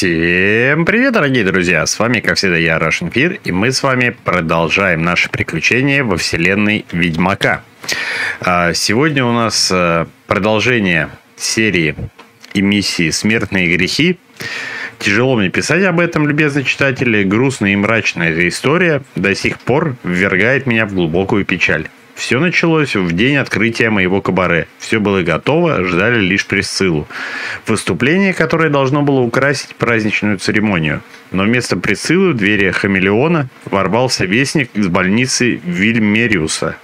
Всем привет, дорогие друзья! С вами, как всегда, я, Russian Fear, и мы с вами продолжаем наши приключения во вселенной Ведьмака. Сегодня у нас продолжение серии и миссии «Смертные грехи». Тяжело мне писать об этом, любезные читатели. Грустная и мрачная эта история до сих пор ввергает меня в глубокую печаль. Все началось в день открытия моего кабаре. Все было готово, ждали лишь Присциллу. Выступление, которое должно было украсить праздничную церемонию. Но вместо Присциллы в двери Хамелеона ворвался вестник из больницы Вильмериуса.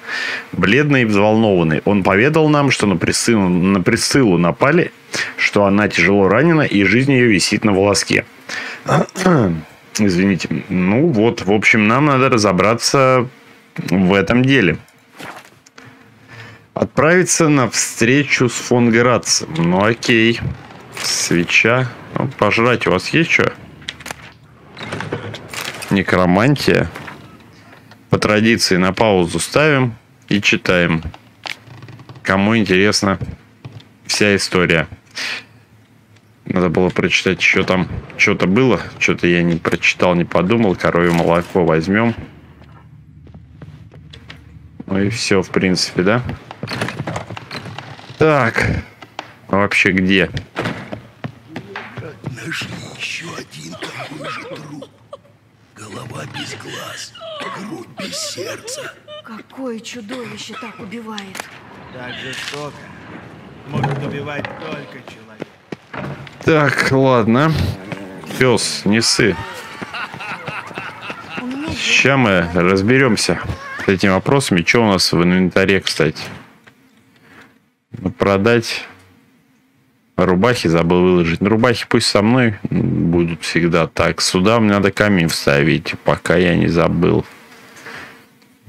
Бледный и взволнованный, он поведал нам, что на Присциллу напали, что она тяжело ранена и жизнь ее висит на волоске. Извините. Ну вот, в общем, нам надо разобраться в этом деле. Отправиться на встречу с фон Грацем. Ну окей. Свеча. Ну, пожрать у вас есть что? Некромантия. По традиции на паузу ставим и читаем. Кому интересна вся история. Надо было прочитать, что там. Что-то было. Что-то я не прочитал, не подумал. Коровье молоко возьмем. Ну и все, в принципе, да? Так, а вообще где? Нашли еще один такой же труп. Голова без глаз, грудь без сердца. Какое чудовище так убивает? Так жестоко. Может убивать только человек. Так, ладно. Пес, не ссы. Сейчас мы разберемся с этими вопросами. Что у нас в инвентаре, кстати? Продать рубахи забыл выложить. Но рубахи пусть со мной будут всегда. Так, сюда мне надо камень вставить, пока я не забыл.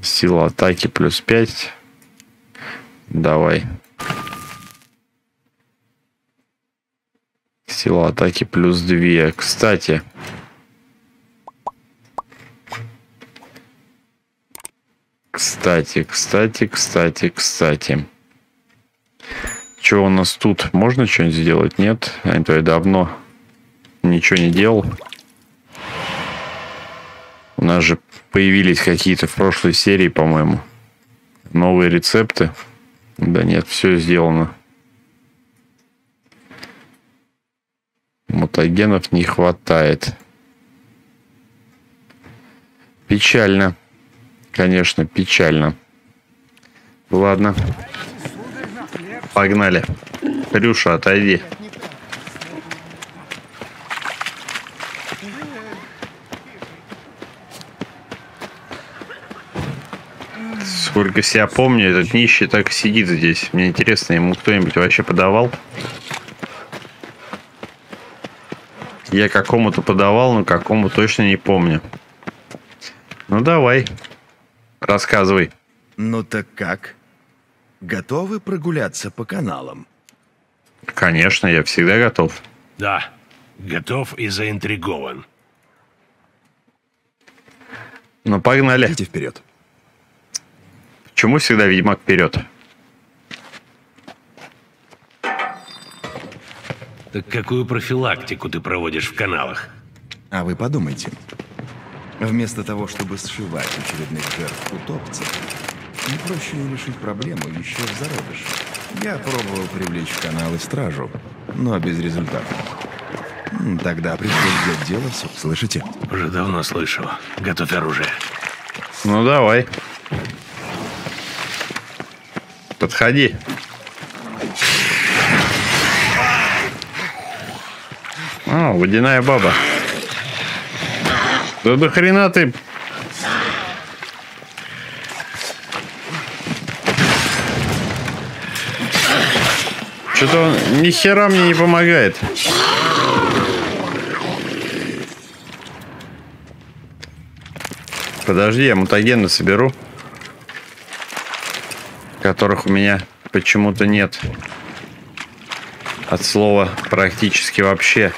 Сила атаки плюс 5. Давай. Сила атаки плюс 2. Кстати. Кстати. Что у нас тут? Можно что-нибудь сделать? Нет? А то я давно ничего не делал. У нас же появились какие-то в прошлой серии, по-моему, новые рецепты. Да нет, все сделано. Мутагенов не хватает. Печально. Конечно, печально. Ладно. Погнали. Хрюша, отойди. Сколько себя помню, этот нищий так и сидит здесь. Мне интересно, ему кто-нибудь вообще подавал? Я какому-то подавал, но какому точно не помню. Ну давай, рассказывай. Ну так как? Готовы прогуляться по каналам? Конечно, я всегда готов. Да, готов и заинтригован. Ну, погнали. Идите вперед. Почему всегда ведьмак вперед? Так какую профилактику ты проводишь в каналах? А вы подумайте. Вместо того, чтобы сшивать очередных жертв утопцев, не проще ли решить проблему еще в зародыше? Я пробовал привлечь в каналы стражу, но без результата. Тогда приходит дело, слышите? Уже давно слышал. Готовь оружие. Ну давай. Подходи. О, водяная баба. Да до хрена ты... Что-то он ни хера мне не помогает. Подожди, я мутагены соберу. Которых у меня почему-то нет. От слова практически вообще.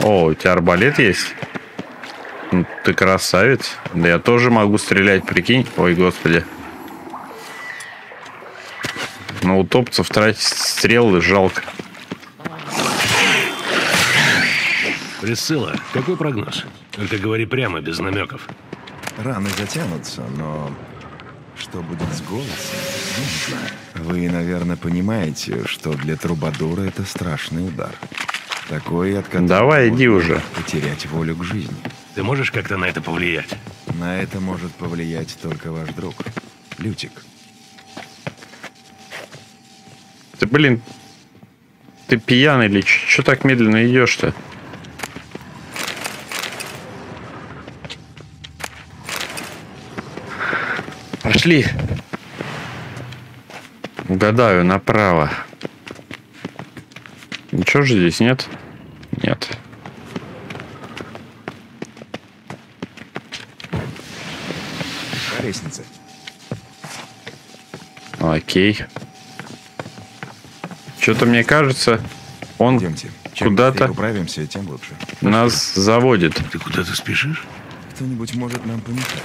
О, у тебя арбалет есть? Ну, ты красавец. Да я тоже могу стрелять, прикинь. Ой, господи. На утопцев тратить стрелы жалко. Присцилла, какой прогноз? Только говори прямо, без намеков. Раны затянутся, но что будет с голосом, не знаю. Вы, наверное, понимаете, что для трубадура это страшный удар. Такой, от которого давай, иди уже. Потерять волю к жизни. Ты можешь как-то на это повлиять? На это может повлиять только ваш друг, Лютик. Ты, блин, ты пьяный или что так медленно идешь-то? Пошли. Угадаю, направо. Ничего же здесь нет? Нет. Лестница. Окей. Что-то мне кажется, он куда-то нас заводит. Ты куда-то спешишь? Кто-нибудь может нам помешать.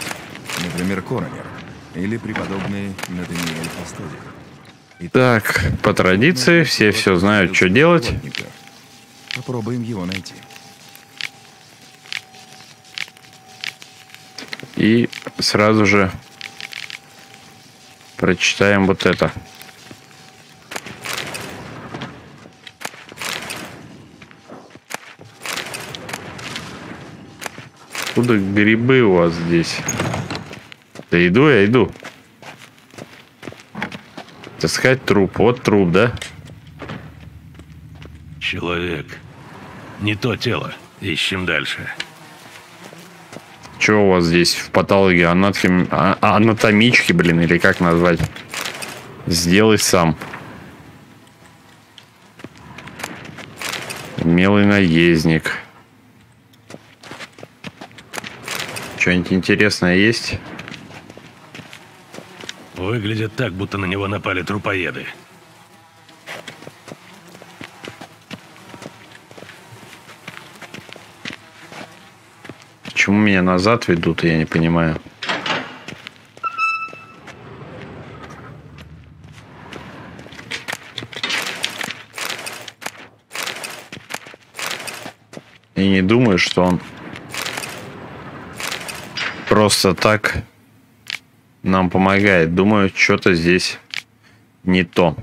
Например, коронер. Или преподобный Натаниэль. Так, по традиции, все все знают, что делать. Попробуем его найти. И сразу же прочитаем вот это. Откуда грибы у вас здесь? Да иду, я иду. Таскать труп. Вот труп, да? Человек. Не то тело. Ищем дальше. Что у вас здесь в патологии? Анатомички, блин, или как назвать? Сделай сам. Умелый наездник. Что-нибудь интересное есть? Выглядит так, будто на него напали трупоеды. Почему меня назад ведут, я не понимаю. И не думаю, что он просто так нам помогает. Думаю, что-то здесь не то.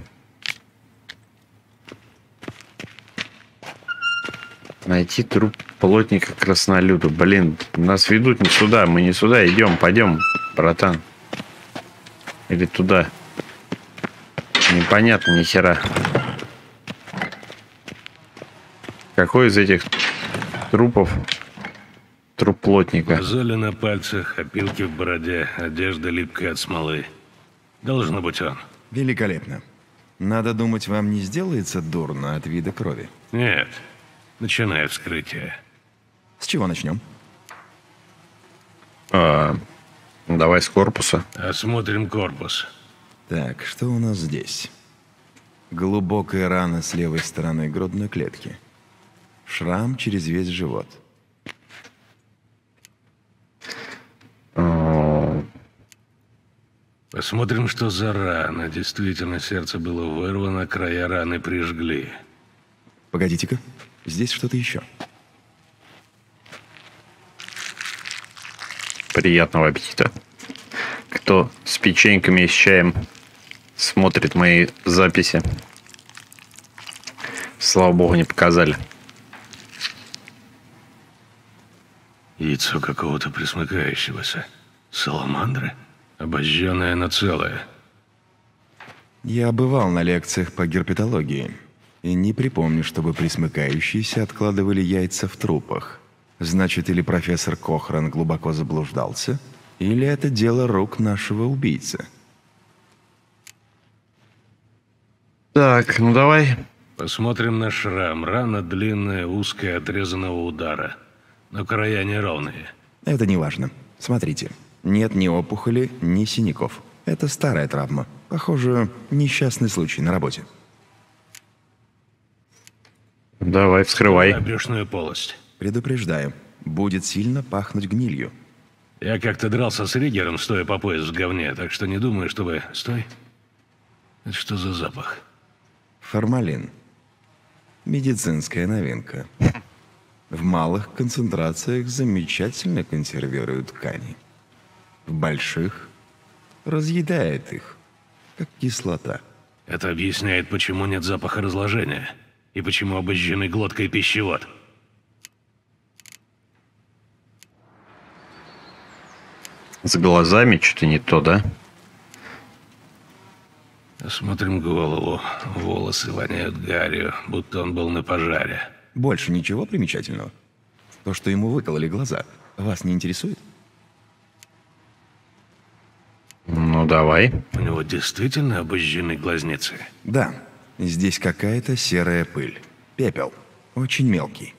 Найти труп плотника краснолюда. Блин, нас ведут не сюда. Мы не сюда идем. Пойдем, братан. Или туда. Непонятно ни хера. Какой из этих трупов? Труп плотника. Мозоли на пальцах, опилки в бороде, одежда липкая от смолы. Должно быть он. Великолепно. Надо думать, вам не сделается дурно от вида крови? Нет. Начинай вскрытие. С чего начнем? Давай с корпуса. Осмотрим корпус. Так, что у нас здесь? Глубокая рана с левой стороны грудной клетки. Шрам через весь живот. Посмотрим, что за рана. Действительно, сердце было вырвано, края раны прижгли. Погодите-ка, здесь что-то еще. Приятного аппетита. Кто с печеньками и с чаем смотрит мои записи, слава богу, не показали. Яйцо какого-то присмыкающегося. Саламандры? Обожженное на целое. Я бывал на лекциях по герпетологии. И не припомню, чтобы присмыкающиеся откладывали яйца в трупах. Значит, или профессор Кохран глубоко заблуждался, или это дело рук нашего убийцы. Так, ну давай. Посмотрим на шрам. Рана длинная, узкая, отрезанного удара. Но края неровные. Это не важно. Смотрите. Нет ни опухоли, ни синяков. Это старая травма. Похоже, несчастный случай на работе. Давай, вскрывай. Брюшную полость. Предупреждаю. Будет сильно пахнуть гнилью. Я как-то дрался с риггером, стоя по пояс в говне, так что не думаю, чтобы... Стой. Это что за запах? Формалин. Медицинская новинка. В малых концентрациях замечательно консервирует ткани. В больших разъедает их, как кислота. Это объясняет, почему нет запаха разложения и почему обожжены глотка и пищевод. С глазами что-то не то, да? Смотрим голову. Волосы воняют гарью, будто он был на пожаре. Больше ничего примечательного? То, что ему выкололи глаза, вас не интересует? Ну, давай. У него действительно обожжены глазницы? Да. Здесь какая-то серая пыль. Пепел. Очень мелкий.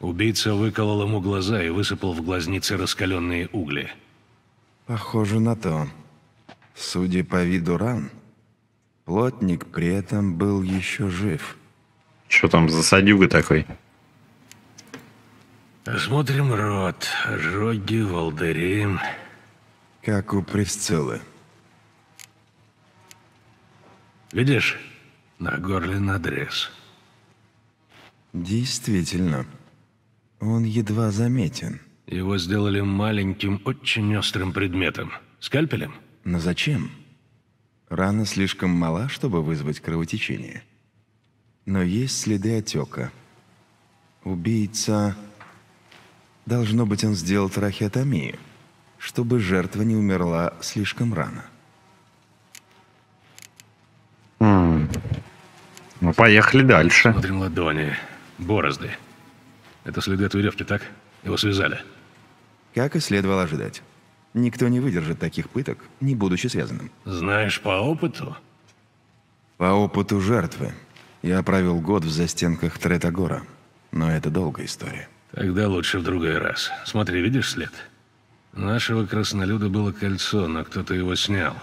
Убийца выколол ему глаза и высыпал в глазницы раскаленные угли. Похоже на то. Судя по виду ран, плотник при этом был еще жив. Что там за садюга такой? Осмотрим рот. Роги, волдыри. Как у Присциллы. Видишь? На горле надрез. Действительно. Он едва заметен. Его сделали маленьким, очень острым предметом. Скальпелем? Но зачем? Рана слишком мала, чтобы вызвать кровотечение. Но есть следы отека. Убийца... Должно быть, он сделал трахеотомию, чтобы жертва не умерла слишком рано. Ну, поехали дальше. Смотрим ладони. Борозды. Это следы от веревки, так? Его связали. Как и следовало ожидать. Никто не выдержит таких пыток, не будучи связанным. Знаешь, по опыту? По опыту жертвы. Я провел год в застенках Третагора, но это долгая история. Тогда лучше в другой раз. Смотри, видишь след? У нашего краснолюда было кольцо, но кто-то его снял.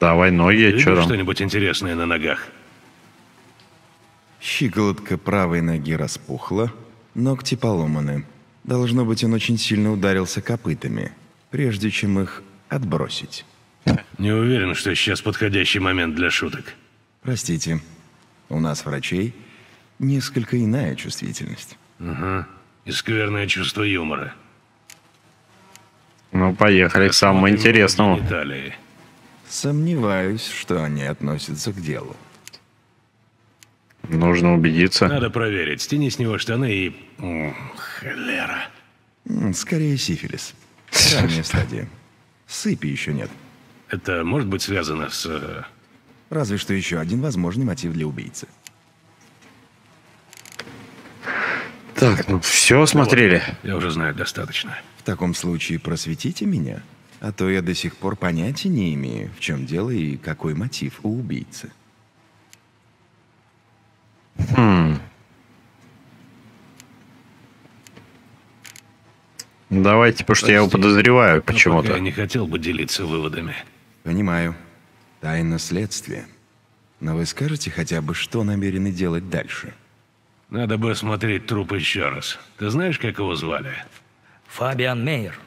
Давай ноги, что там? Что-нибудь интересное на ногах? Щиколотка правой ноги распухла, ногти поломаны. Должно быть, он очень сильно ударился копытами, прежде чем их отбросить. Не уверен, что сейчас подходящий момент для шуток. Простите, у нас, врачей, несколько иная чувствительность. Угу. И скверное чувство юмора. Ну, поехали к самому интересному. Детали. Сомневаюсь, что они относятся к делу. Нужно убедиться. Надо проверить. Стяни с него штаны и... Холера. Скорее сифилис. Ранняя стадия. Сыпи еще нет. Это может быть связано с... Разве что еще один возможный мотив для убийцы. Так, ну все смотрели? Я уже знаю достаточно. В таком случае просветите меня, а то я до сих пор понятия не имею, в чем дело и какой мотив у убийцы. Давайте, потому что я его подозреваю почему-то. Я не хотел бы делиться выводами. Понимаю. Тайна следствия. Но вы скажете хотя бы, что намерены делать дальше? Надо бы осмотреть труп еще раз. Ты знаешь, как его звали? Фабиан Мейер.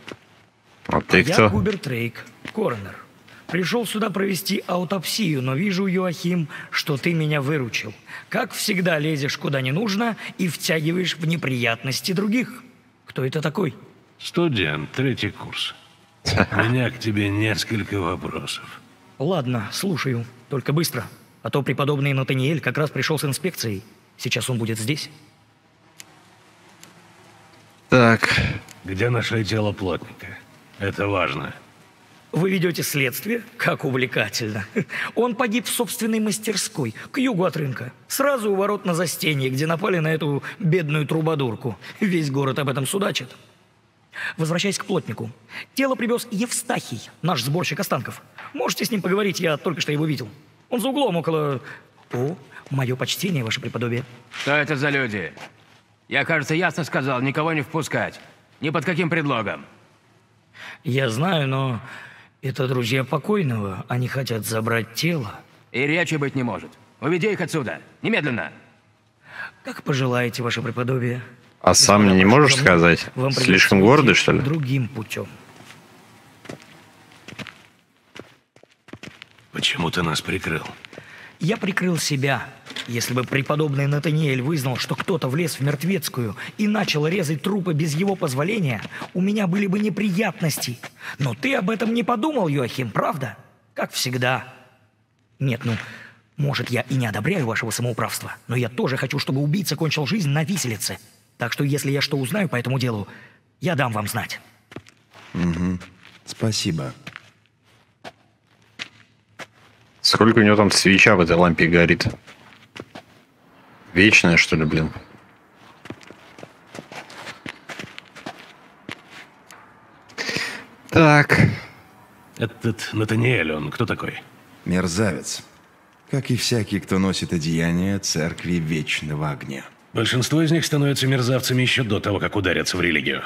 А ты кто? Я Губерт Трейк, коронер. Пришел сюда провести аутопсию, но вижу, Йоахим, что ты меня выручил. Как всегда, лезешь куда не нужно и втягиваешь в неприятности других. Кто это такой? Студент, третий курс. У меня к тебе несколько вопросов. Ладно, слушаю. Только быстро. А то преподобный Натаниэль как раз пришел с инспекцией. Сейчас он будет здесь. Так. Где нашли тело плотника? Это важно. Вы ведете следствие? Как увлекательно. Он погиб в собственной мастерской, к югу от рынка. Сразу у ворот на застенье, где напали на эту бедную трубадурку. Весь город об этом судачит. Возвращаясь к плотнику. Тело привез Евстахий, наш сборщик останков. Можете с ним поговорить, я только что его видел. Он за углом около... О, мое почтение, ваше преподобие. Что это за люди? Я, кажется, ясно сказал, никого не впускать. Ни под каким предлогом. Я знаю, но... Это друзья покойного, они хотят забрать тело. И речи быть не может. Уведи их отсюда. Немедленно. Как пожелаете, ваше преподобие. А сам мне не можешь сказать? Слишком гордый, что ли? Другим путем. Почему ты нас прикрыл? Я прикрыл себя. Если бы преподобный Натаниэль вызнал, что кто-то влез в мертвецкую и начал резать трупы без его позволения, у меня были бы неприятности. Но ты об этом не подумал, Йоахим, правда? Как всегда. Нет, ну, может, я и не одобряю вашего самоуправства, но я тоже хочу, чтобы убийца кончил жизнь на виселице. Так что, если я что узнаю по этому делу, я дам вам знать. Угу. Спасибо. Сколько у него там свеча в этой лампе горит? Вечная, что ли, блин? Так. Этот Натаниэль, он кто такой? Мерзавец. Как и всякий, кто носит одеяние церкви вечного огня. Большинство из них становятся мерзавцами еще до того, как ударятся в религию.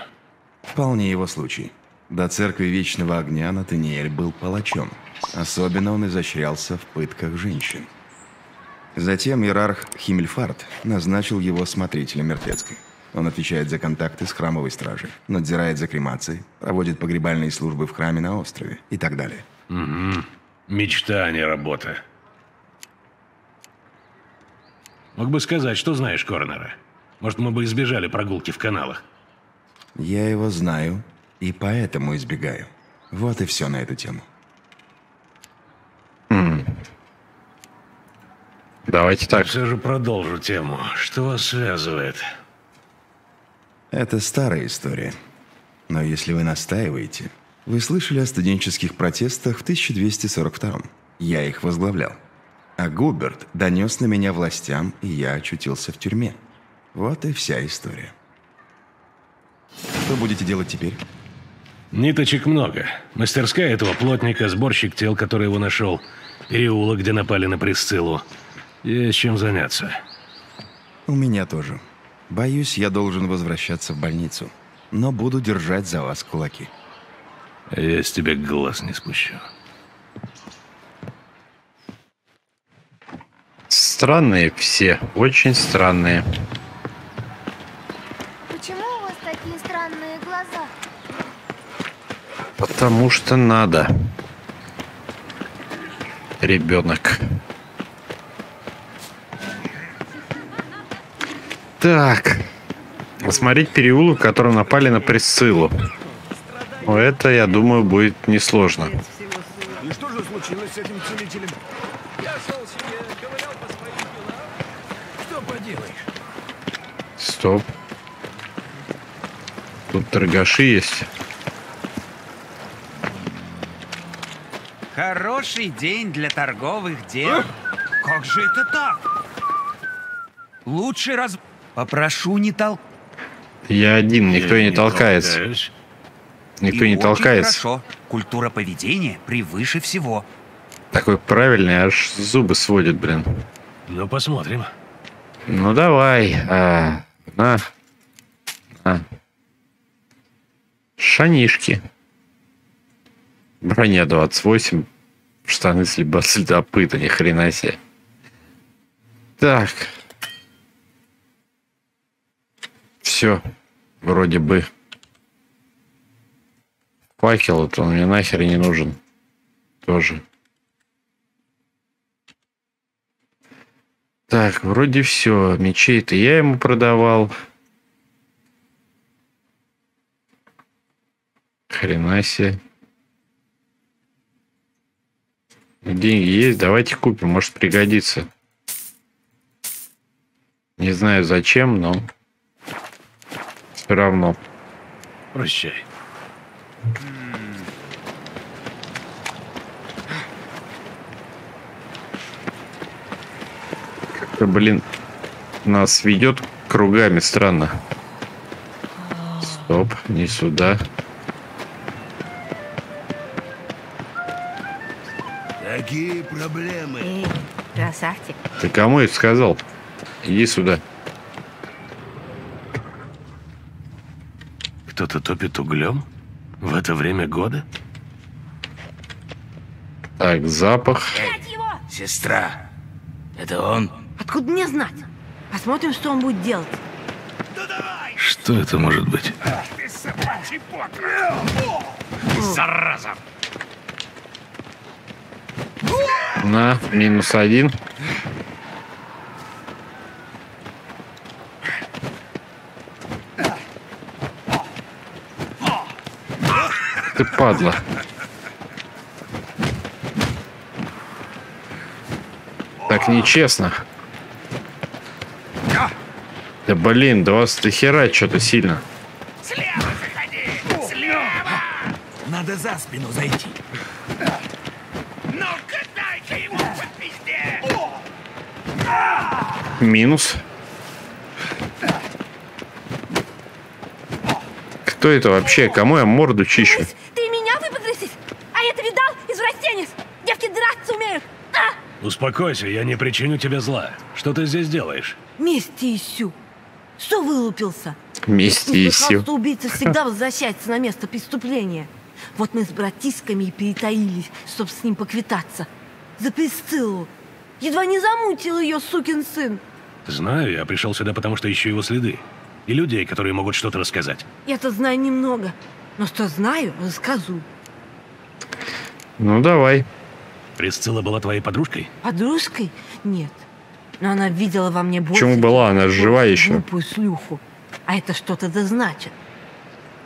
Вполне его случай. До церкви вечного огня Натаниэль был палачом. Особенно он изощрялся в пытках женщин. Затем иерарх Химмельфарт назначил его смотрителем мертвецкой. Он отвечает за контакты с храмовой стражей, надзирает за кремацией, проводит погребальные службы в храме на острове и так далее. Угу. Мечта, а не работа. Мог бы сказать, что знаешь Корнера. Может, мы бы избежали прогулки в каналах. Я его знаю и поэтому избегаю. Вот и все на эту тему. Давайте так. Я все же продолжу тему. Что вас связывает? Это старая история. Но если вы настаиваете... Вы слышали о студенческих протестах в 1242-м. Я их возглавлял. А Губерт донес на меня властям, и я очутился в тюрьме. Вот и вся история. Что будете делать теперь? Ниточек много. Мастерская этого плотника, сборщик тел, который его нашел. Переулок, где напали на Присциллу. Есть чем заняться. У меня тоже. Боюсь, я должен возвращаться в больницу. Но буду держать за вас кулаки. Я с тебя глаз не спущу. Странные все. Очень странные. Почему у вас такие странные глаза? Потому что надо. Ребенок. Так, осмотреть переулок, в котором напали на Присциллу. Это, я думаю, будет несложно. И что же случилось с этим целителем? Я шел себе, ковырял по своим делам. Что поделаешь? Стоп. Тут торгаши есть. Хороший день для торговых дел. Как же это так? Лучше раз... Попрошу не толк... Я один, никто не толкается. Никто не толкается. Хорошо. Культура поведения превыше всего. Такой правильный, аж зубы сводит, блин. Ну, посмотрим. Ну, давай. Шанишки. Броня 28. Штаны следопыта, ни хрена себе. Так. Все, вроде бы. Факел, это он мне нахер не нужен. Тоже. Так, вроде все. Мечей-то я ему продавал. Хрена себе. Деньги есть, давайте купим, может пригодится. Не знаю зачем, но... Все равно. Прощай. Как-то, блин, нас ведет кругами странно. Стоп, не сюда. Такие проблемы. Эй, красавчик. Ты кому это сказал? Иди сюда. Кто-то топит углем в это время года? Так, запах. Сестра, это он? Откуда мне знать? Посмотрим, что он будет делать. Что это может быть? Зараза! На, минус один. ты падла. Так нечестно. Да блин, да вас ты хера что-то сильно. Слева заходи! Слева! Надо за спину зайти. Ну-ка, дай-ка ему по пизде! Минус. Кто это вообще? Кому я морду чищу? Ты меня выподросись? А я-то видал, извращенец! Девки драться умеют! А? Успокойся, я не причиню тебе зла. Что ты здесь делаешь? Мести ищу. Что вылупился? Мести ищу. Что убийца всегда возвращается на место преступления. Вот мы с братишками и перетаились, чтобы с ним поквитаться. За Присциллу. Едва не замутил ее сукин сын. Знаю, я пришел сюда, потому что ищу его следы. И людей, которые могут что-то рассказать. Я-то знаю немного. Но что знаю, расскажу. Ну, давай. Присцилла была твоей подружкой? Подружкой? Нет. Но она видела во мне больше. Почему была? Она жива еще. Глупую слюху. А это что-то да значит.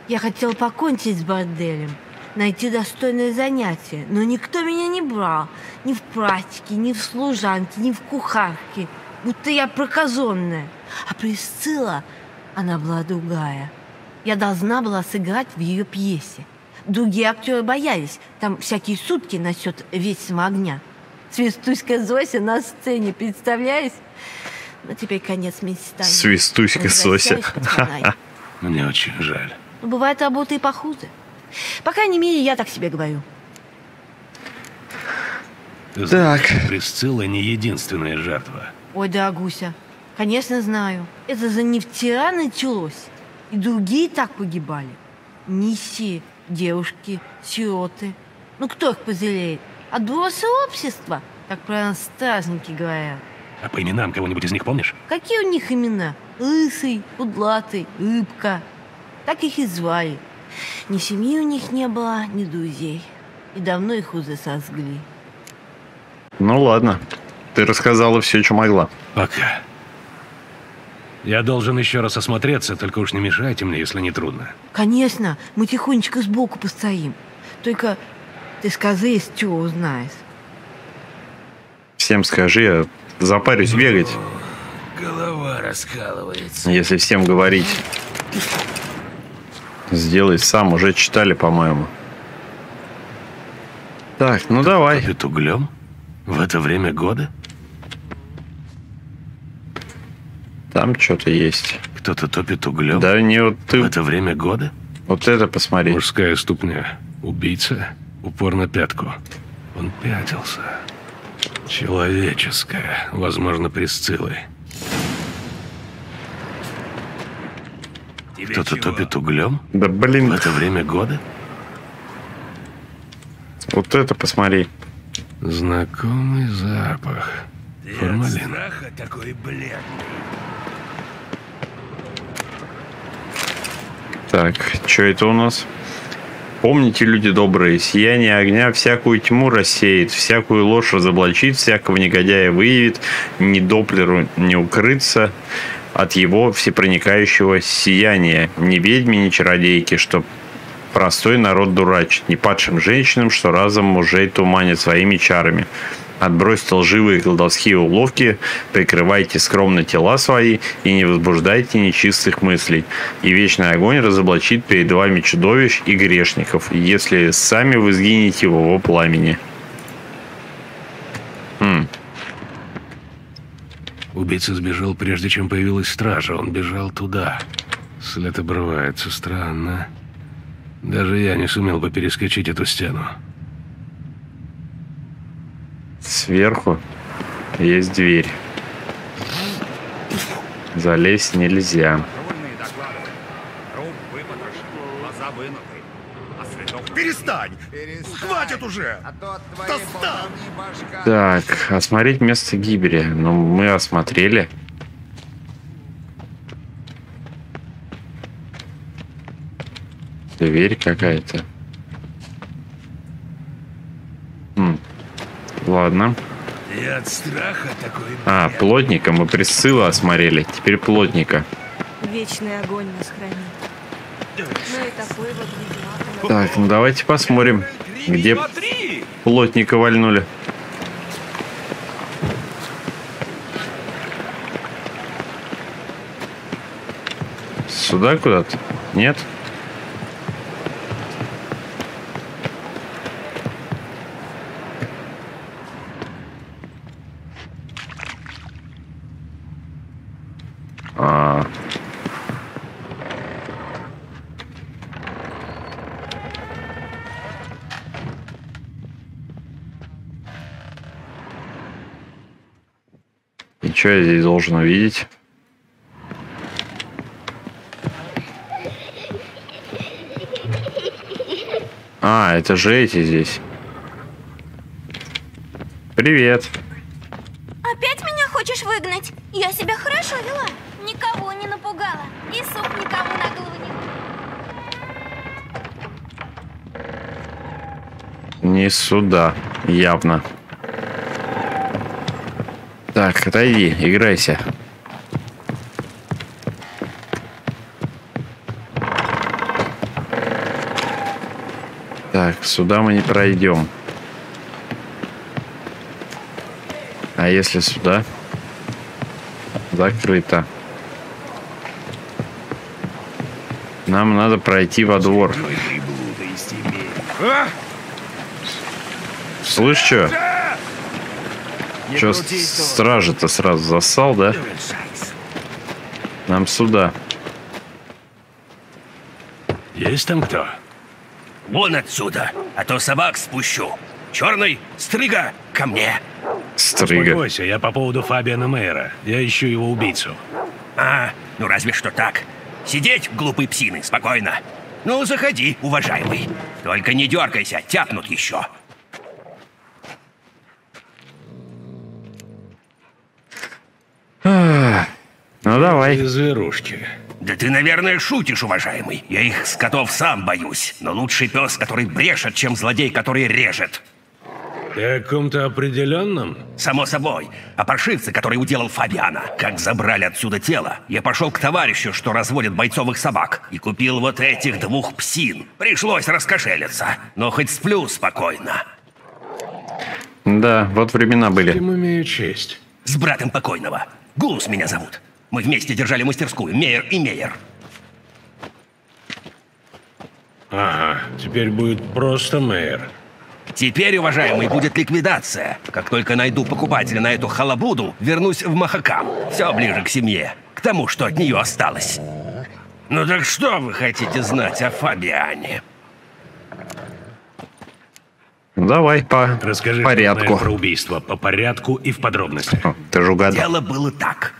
Я хотел покончить с борделем. Найти достойное занятие. Но никто меня не брал. Ни в прачке, ни в служанке, ни в кухарке. Будто я проказонная. А Присцилла, она была другая. Я должна была сыграть в ее пьесе. Другие актеры боялись. Там всякие шутки насчет «Ведьмака огня». Свистуська Зося на сцене, представляешь? Ну, теперь конец мечтаний. Свистуська Зося. Мне очень жаль. Но бывает работа и похуже. По крайней мере, я так себе говорю. Ты знаешь, так. Присцилла не единственная жертва. Ой, да, Гуся. Конечно, знаю. Это за Нефтира началось. И другие так погибали. Нищие, девушки, сироты. Ну, кто их позелеет? Отбросы общества, так правильно стражники говорят. А по именам кого-нибудь из них помнишь? Какие у них имена? Лысый, удлатый, рыбка. Так их и звали. Ни семьи у них не было, ни друзей. И давно их уже сожгли. Ну ладно, ты рассказала все, что могла. Пока. Я должен еще раз осмотреться, только уж не мешайте мне, если не трудно. Конечно, мы тихонечко сбоку постоим. Только... Ты скажи, из чего узнаешь. Всем скажи, я запарюсь бегать. Голова раскалывается. Если всем говорить. Сделай сам, уже читали, по-моему. Так, ну кто давай. Топит углем? В это время года? Там что-то есть. Кто-то топит углем? Да не вот ты. В это время года? Вот это посмотри. Мужская ступня. Убийца. Упор на пятку. Он пятился. Человеческая, возможно, Присциллы. Кто-то топит углем? Да блин. В это время года? Вот это посмотри. Знакомый запах. Формалин. Так, что это у нас? Помните, люди добрые, сияние огня всякую тьму рассеет, всякую ложь разоблачит, всякого негодяя выявит, ни доплеру не укрыться от его всепроникающего сияния. Ни ведьми, ни чародейки, что простой народ дурачит, ни падшим женщинам, что разом мужей туманит своими чарами. Отбросьте лживые колдовские уловки, прикрывайте скромно тела свои и не возбуждайте нечистых мыслей. И вечный огонь разоблачит перед вами чудовищ и грешников, если сами вы сгинете в его пламени. Убийца сбежал, прежде чем появилась стража. Он бежал туда. След обрывается. Странно. Даже я не сумел бы перескочить эту стену. Сверху есть дверь. Залезть нельзя. Перестань! Хватит уже! Так, осмотреть место гибели. Ну, мы осмотрели. Дверь какая-то. Ладно. А, плотника мы Присцилла осмотрели. Теперь плотника. Вечный огонь нас хранит. Ну и такой вот ведьмак. Так, ну давайте посмотрим, где плотника вальнули. Сюда куда-то? Нет? И что я здесь должен увидеть? А, это же эти здесь. Привет. Опять меня хочешь выгнать? Я себя хорошо вела. Никого не напугала. И суп никому на голову не... Не сюда, явно. Так, отойди, играйся. Так, сюда мы не пройдем. А если сюда? Закрыто. Нам надо пройти во двор. Слышь, что? Че стража-то сразу засал, да? Нам сюда. Есть там кто? Вон отсюда, а то собак спущу. Черный, стрига, ко мне. Стрига. Успокойся, я по поводу Фабиана Мейера. Я ищу его убийцу. А, ну разве что так. Сидеть, глупые псины, спокойно. Ну, заходи, уважаемый. Только не дергайся, тяпнут еще. Ну давай. Зверушки. Да ты, наверное, шутишь, уважаемый. Я их, скотов, сам боюсь. Но лучший пес, который брешет, чем злодей, который режет. Ты о ком-то определенном? Само собой. О паршивце, который уделал Фабиана. Как забрали отсюда тело, я пошел к товарищу, что разводит бойцовых собак. И купил вот этих двух псин. Пришлось раскошелиться. Но хоть сплю спокойно. Да, вот времена были. Им имею честь. С братом покойного. Гус меня зовут. Мы вместе держали мастерскую, Мейер и Мейер. Ага, теперь будет просто Мейер. Теперь, уважаемый, будет ликвидация. Как только найду покупателя на эту халабуду, вернусь в Махакам. Все ближе к семье, к тому, что от нее осталось. Ну так что вы хотите знать о Фабиане? Давай по Расскажи порядку. Про убийство по порядку и в подробностях. О, ты же угадал. Дело было так.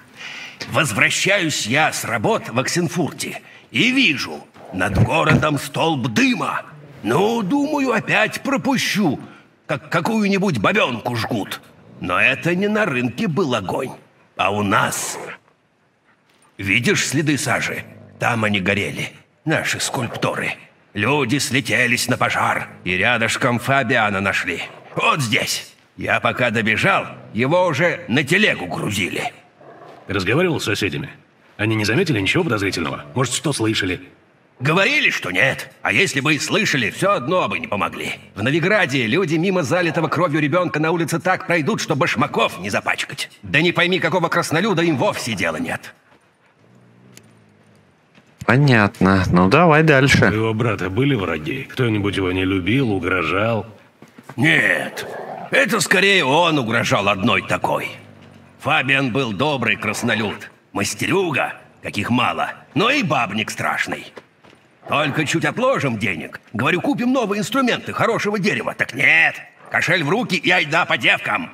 Возвращаюсь я с работ в Оксенфурте и вижу над городом столб дыма. Ну, думаю, опять пропущу, как какую-нибудь бабенку жгут. Но это не на рынке был огонь, а у нас. Видишь следы сажи? Там они горели, наши скульпторы. Люди слетелись на пожар и рядышком Фабиана нашли. Вот здесь. Я пока добежал, его уже на телегу грузили. Разговаривал с соседями. Они не заметили ничего подозрительного? Может, что слышали? Говорили, что нет. А если бы и слышали, все одно бы не помогли. В Новиграде люди мимо залитого кровью ребенка на улице так пройдут, что башмаков не запачкать. Да не пойми, какого краснолюда им вовсе дела нет. Понятно. Ну, давай дальше. У его брата были враги? Кто-нибудь его не любил, угрожал? Нет. Это скорее он угрожал одной такой. Фабиан был добрый краснолюд, мастерюга, каких мало, но и бабник страшный. Только чуть отложим денег, говорю, купим новые инструменты хорошего дерева. Так нет, кошель в руки и айда по девкам.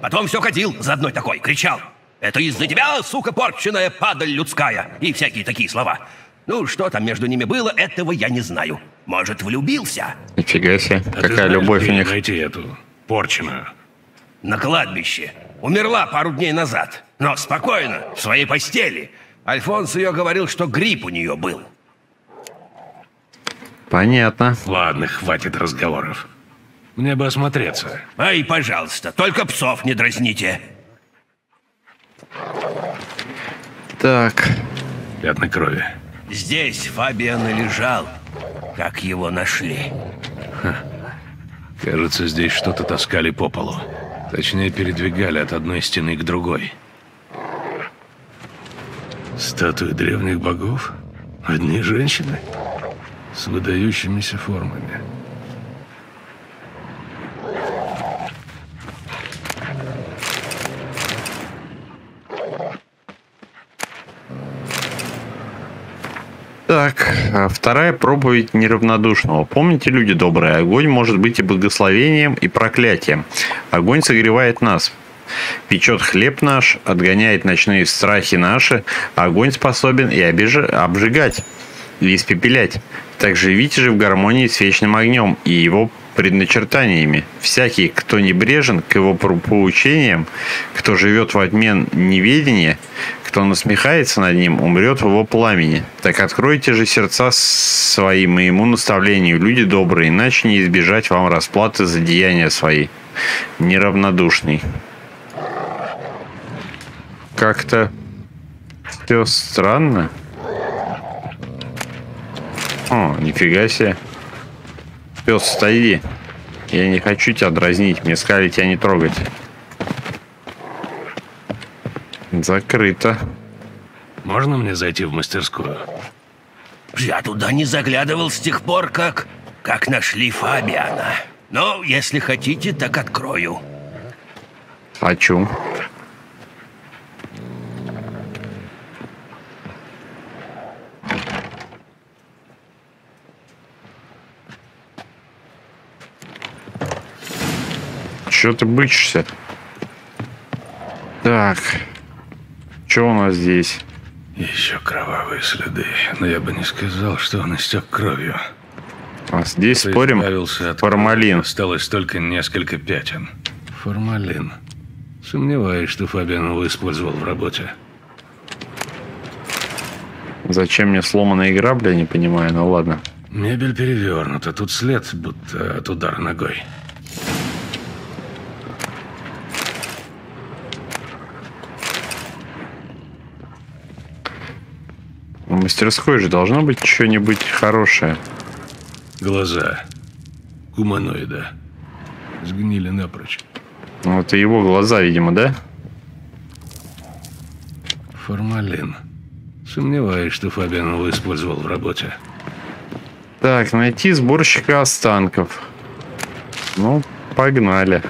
Потом все ходил за одной такой, кричал: это из-за тебя, сука порченная, падаль людская, и всякие такие слова. Ну, что там между ними было, этого я не знаю. Может, влюбился? Нифига себе, какая любовь у них. Найти эту порченую. На кладбище. Умерла пару дней назад, но спокойно, в своей постели. Альфонс ее говорил, что грипп у нее был. Понятно. Ладно, хватит разговоров. Мне бы осмотреться. Ай, пожалуйста, только псов не дразните. Так. Пятна крови. Здесь Фабиан и лежал. как его нашли. Ха. Кажется, здесь что-то таскали по полу. Точнее, передвигали от одной стены к другой. Статуи древних богов? Одни женщины? С выдающимися формами. Так, вторая проповедь неравнодушного. Помните, люди добрые, огонь может быть и благословением, и проклятием. Огонь согревает нас, печет хлеб наш, отгоняет ночные страхи наши. Огонь способен и обжигать, и испепелять. Так живите же в гармонии с вечным огнем и его предначертаниями. Всякий, кто небрежен к его поучениям, кто живет в обмен неведения, кто насмехается над ним, умрет в его пламени. Так откройте же сердца свои моему наставлению, люди добрые, иначе не избежать вам расплаты за деяния свои. Неравнодушный. Как-то все странно. О, нифига себе. Пес, стои. Я не хочу тебя дразнить. Мне сказали тебя не трогать. Закрыто. Можно мне зайти в мастерскую? Я туда не заглядывал с тех пор, как нашли Фабиана. Но если хотите, так открою. Хочу. Чё ты бычишься? Так. Что у нас здесь? Еще кровавые следы, но я бы не сказал, что он истек кровью. А здесь спорим? Формалин. Осталось только несколько пятен. Формалин. Сомневаюсь, что Фабиан его использовал в работе. Зачем мне сломанная грабля, я не понимаю, ну ладно. Мебель перевернута, тут след, будто от удара ногой. В мастерской же должно быть что-нибудь хорошее. Глаза гуманоида сгнили напрочь. Вот и его глаза, видимо, да? Формалин. Сомневаюсь, что Фабиан его использовал в работе. Так, найти сборщика останков. Ну, погнали.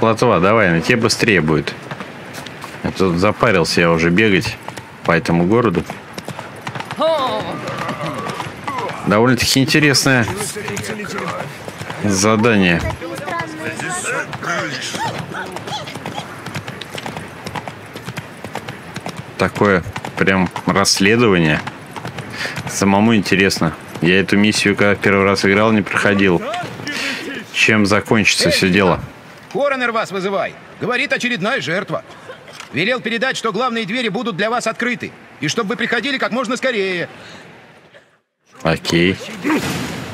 Платва, давай, на тебе быстрее будет. Я тут запарился я уже бегать по этому городу. Довольно-таки интересное задание. Такое прям расследование. Самому интересно. Я эту миссию, когда первый раз играл, не проходил. Чем закончится все дело? Коронер вас вызывай. Говорит, очередная жертва. Велел передать, что главные двери будут для вас открыты. И чтобы вы приходили как можно скорее. Окей.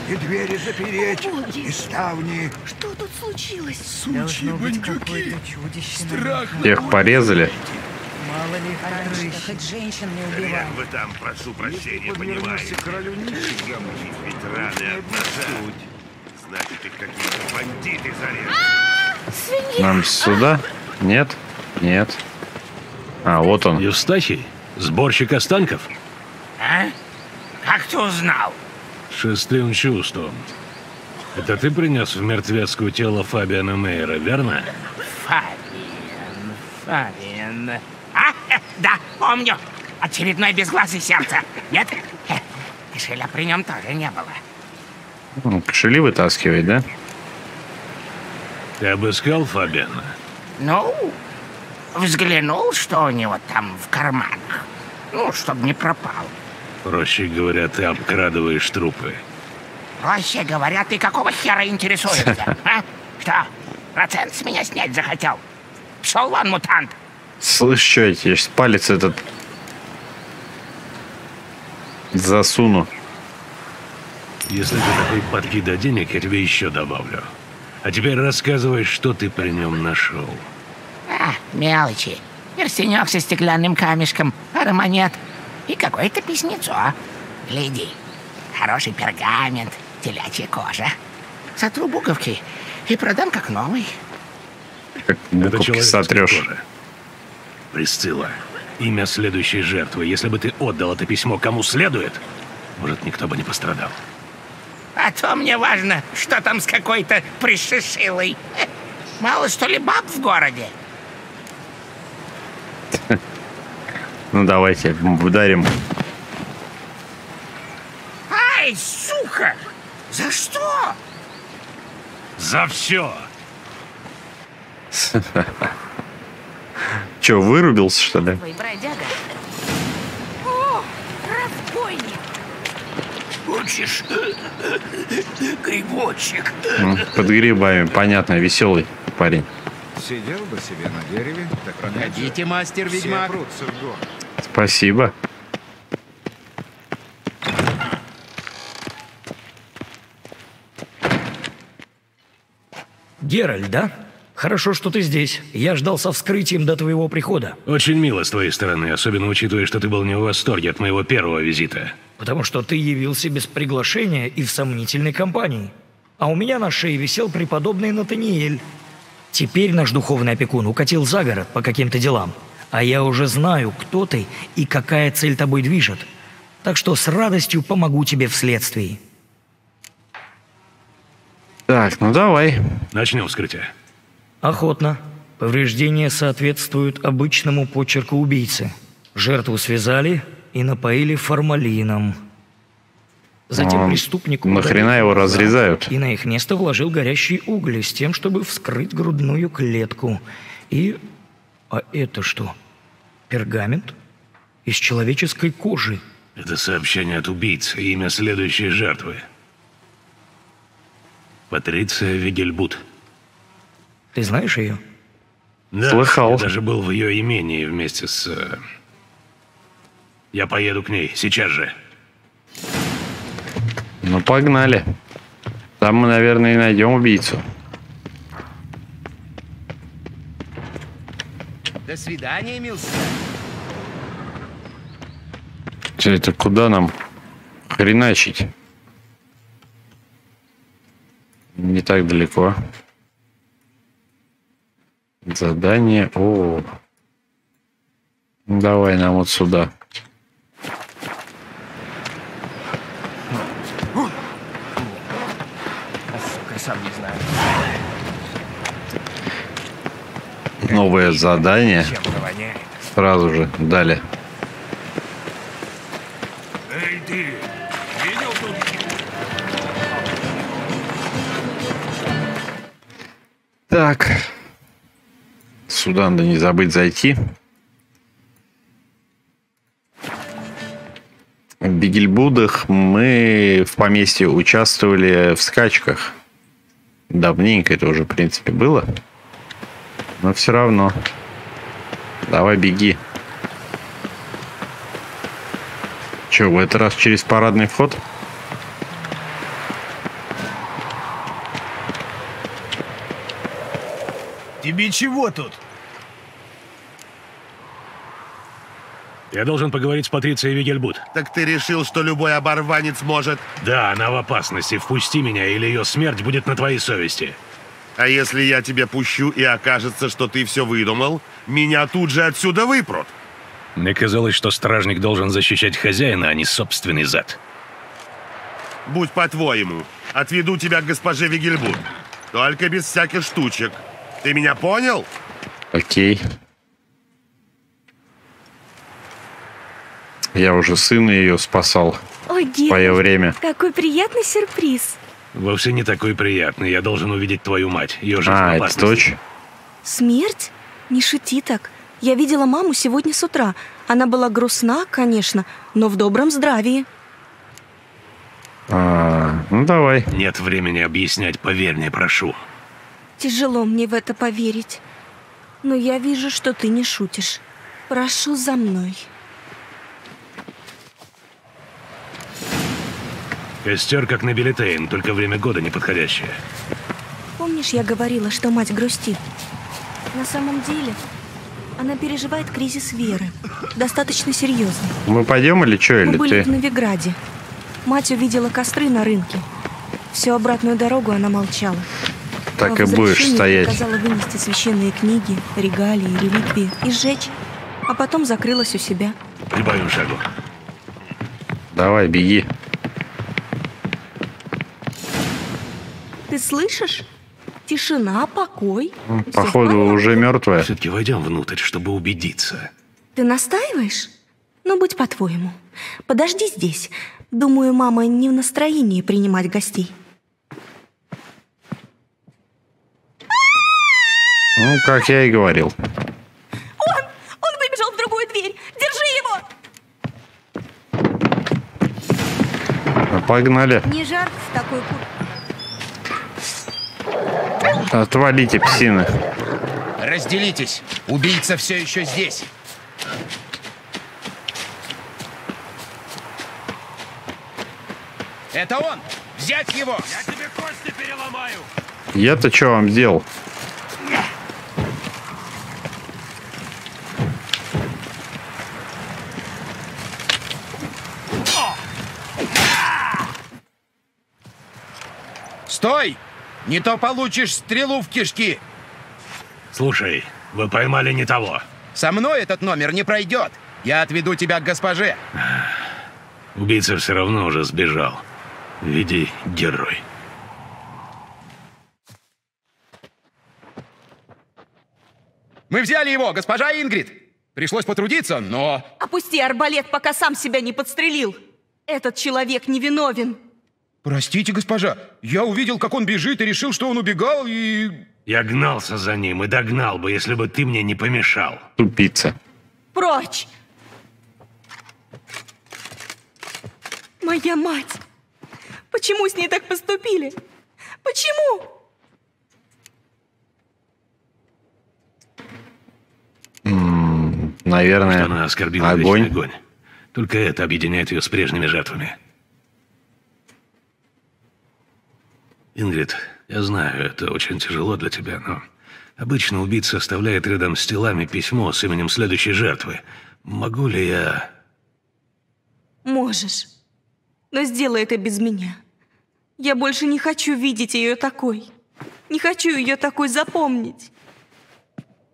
И двери запереть, и ставни. Что тут случилось? Сучи, бандюки. Всех порезали. Мало ли их отрыщи. Хоть женщин не убивали. Вы там, прошу прощения, понимаете. Значит, их какие-то бандиты зарезали. Нам сюда? Нет? Нет. А, вот он. Евстахий? Сборщик останков? А? Как ты узнал? Шестым чувством. Это ты принес в мертвецкую тело Фабиана Мейера, верно? Фабиан. А? Да, помню. Очередной безглазый сердце. Нет? Кошеля при нем тоже не было. Кошели вытаскивает, да? Ты обыскал Фабиана? Ну, взглянул, что у него там в карманах. Ну, чтобы не пропал. Проще говоря, ты обкрадываешь трупы. Проще говоря, ты какого хера интересуешься? Что, процент с меня снять захотел? Пшел вон, мутант. Слышь, что я тебе палец этот засуну? Если ты такой подкид до денег, я тебе еще добавлю. А теперь рассказывай, что ты при нем нашел. Да, мелочи. Перстенек со стеклянным камешком, пара монет и какое-то письмецо. Гляди, хороший пергамент, телячья кожа. Сотру буковки и продам как новый. Как буковки сотрешь. Присцилла, имя следующей жертвы. Если бы ты отдал это письмо кому следует, может, никто бы не пострадал. А то мне важно, что там с какой-то пришишилой. Мало что ли баб в городе? Ну давайте ударим. Ай, сука! За что? За все. Че, вырубился, что ли? О, разбойник! Хочешь? Грибочек. Под грибами, понятно, веселый парень. Сидел бы себе на дереве. Погодите, мастер ведьмак. Спасибо. Геральт, да? Хорошо, что ты здесь. Я ждал со вскрытием до твоего прихода. Очень мило с твоей стороны, особенно учитывая, что ты был не в восторге от моего первого визита. Потому что ты явился без приглашения и в сомнительной компании. А у меня на шее висел преподобный Натаниэль. Теперь наш духовный опекун укатил за город по каким-то делам. А я уже знаю, кто ты и какая цель тобой движет. Так что с радостью помогу тебе вследствие. Так, ну давай. Начнем вскрытие. Охотно. Повреждения соответствуют обычному почерку убийцы. Жертву связали и напоили формалином. Затем преступнику... Нахрена его разрезают? И на их место вложил горящие угли с тем, чтобы вскрыть грудную клетку. И... А это что? Пергамент? Из человеческой кожи. Это сообщение от убийцы. Имя следующей жертвы. Патриция Вигельбут. Ты знаешь ее? Да, слыхал. Я даже был в ее имении вместе с... Я поеду к ней сейчас же. Ну, погнали. Там мы, наверное, и найдем убийцу. До свидания, милс. Че это, куда нам хреначить? Не так далеко. Задание. О, давай нам вот сюда. Новое задание сразу же дали. Эй, ты видел тут? Так, сюда надо не забыть зайти. В Вигельбудах мы в поместье участвовали в скачках. Давненько это уже, в принципе, было. Но все равно. Давай, беги. Че, в этот раз через парадный вход? Тебе чего тут? Я должен поговорить с Патрицией Вигельбут. Так ты решил, что любой оборванец может? Да, она в опасности. Впусти меня, или ее смерть будет на твоей совести. А если я тебя пущу и окажется, что ты все выдумал, меня тут же отсюда выпрут. Мне казалось, что стражник должен защищать хозяина, а не собственный зад. Будь по-твоему, отведу тебя к госпоже Вигельбут. Только без всяких штучек. Ты меня понял? Окей. Я уже сына ее спасал. О, в свое время. Какой приятный сюрприз. Вовсе не такой приятный. Я должен увидеть твою мать. Ее жизнь в опасности. Это точно? Смерть? Не шути так. Я видела маму сегодня с утра. Она была грустна, конечно, но в добром здравии. Ну давай. Нет времени объяснять, поверь мне, прошу. Тяжело мне в это поверить. Но я вижу, что ты не шутишь. Прошу за мной. Костер, как на Белитейн, только время года неподходящее. Помнишь, я говорила, что мать грустит? На самом деле, Она переживает кризис веры. Достаточно серьезный. Мы пойдем или что, или ты? Мы были в Новиграде. Мать увидела костры на рынке. Всю обратную дорогу она молчала. Так и будешь стоять. Она приказала вынести священные книги, регалии, реликвии и сжечь. А потом закрылась у себя. Прибавим шагу. Давай, беги. Ты слышишь? Тишина, покой. Походу, уже мертвая. Все-таки войдем внутрь, чтобы убедиться. Ты настаиваешь? Ну, будь по-твоему. Подожди здесь. Думаю, мама не в настроении принимать гостей. Ну, как я и говорил. Он выбежал в другую дверь. Держи его! Погнали. Не жарко в такой куртке. Отвалите, псины. Разделитесь. Убийца все еще здесь. Это он! Взять его! Я тебе кости переломаю! Я-то что вам сделал? Стой! Не то получишь стрелу в кишки! Слушай, вы поймали не того. Со мной этот номер не пройдет. Я отведу тебя к госпоже. Убийца все равно уже сбежал. Веди, герой. Мы взяли его, госпожа Ингрид. Пришлось потрудиться, но... Опусти арбалет, пока сам себя не подстрелил. Этот человек невиновен. Простите, госпожа, я увидел, как он бежит, и решил, что он убегал, и... Я гнался за ним и догнал бы, если бы ты мне не помешал. Тупица. Прочь! Моя мать! Почему с ней так поступили? Почему? Наверное, она оскорбила огонь. Только это объединяет ее с прежними жертвами. Ингрид, я знаю, это очень тяжело для тебя, но обычно убийца оставляет рядом с телами письмо с именем следующей жертвы. Могу ли я... Можешь. Но сделай это без меня. Я больше не хочу видеть ее такой. Не хочу ее такой запомнить.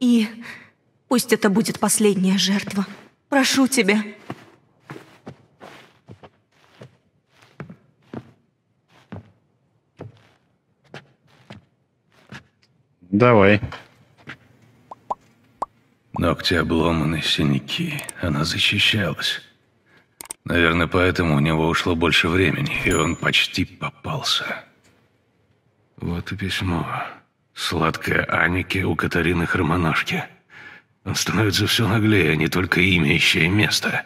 И пусть это будет последняя жертва. Прошу тебя. Давай. Ногти обломаны, синяки. Она защищалась. Наверное, поэтому у него ушло больше времени, и он почти попался. Вот и письмо. Сладкая Аники у Катарины Хромоножки. Он становится все наглее, не только имя, еще и место.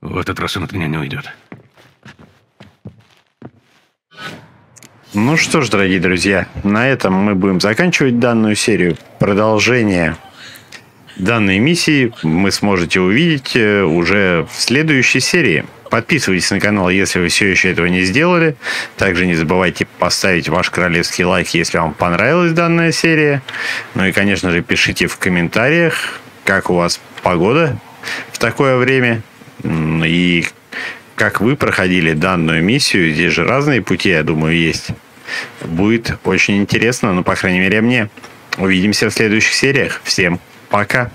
В этот раз он от меня не уйдет. Ну что ж, дорогие друзья, на этом мы будем заканчивать данную серию. Продолжение данной миссии вы сможете увидеть уже в следующей серии. Подписывайтесь на канал, если вы все еще этого не сделали. Также не забывайте поставить ваш королевский лайк, если вам понравилась данная серия. Ну и, конечно же, пишите в комментариях, как у вас погода в такое время. И как вы проходили данную миссию. Здесь же разные пути, я думаю, есть. Будет очень интересно, ну, по крайней мере, мне. Увидимся в следующих сериях. Всем пока!